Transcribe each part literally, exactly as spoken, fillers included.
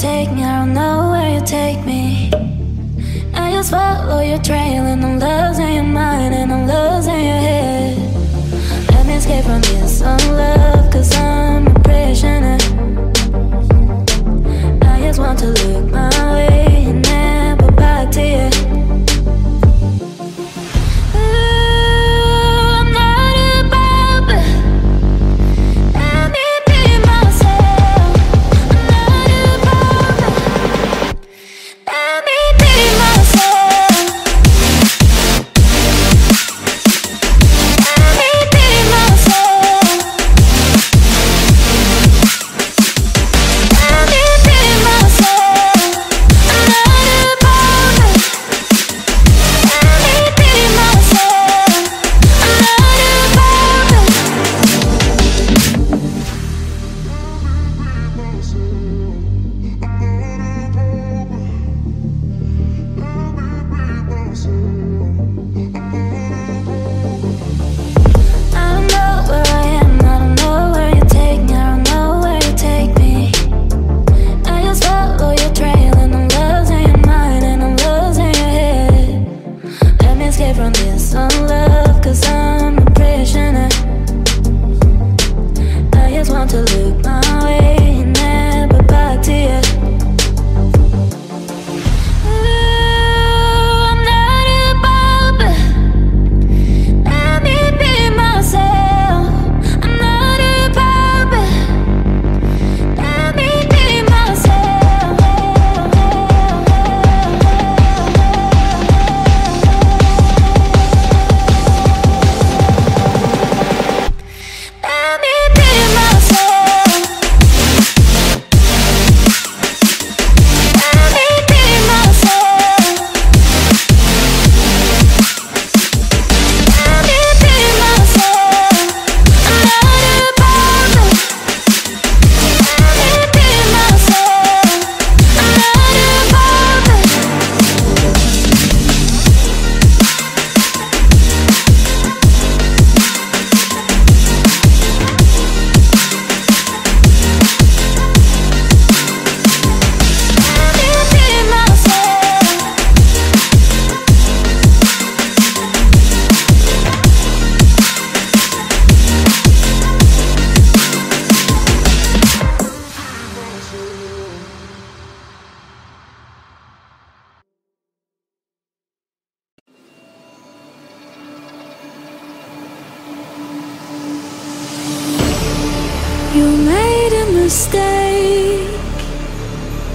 take me, I don't know where you take me. I just follow your trail, and I'm losing your mind, and I'm losing your head. Let me escape from this unlove, cause I'm a prisoner. I just want to look my way and never back to you.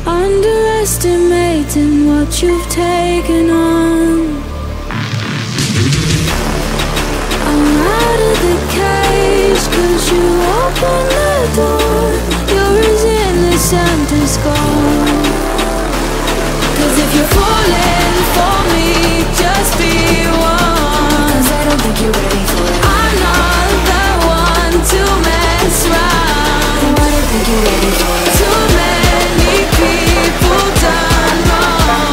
Underestimating what you've taken on. I'm out of the cage, cause you open the door. Your resilience and is gone. Cause if you're falling for me, just be warned, cause I don't think you're ready for it. I'm not the one to mess around, and I don't think you're ready for it. Too many people done wrong.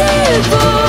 Impossible.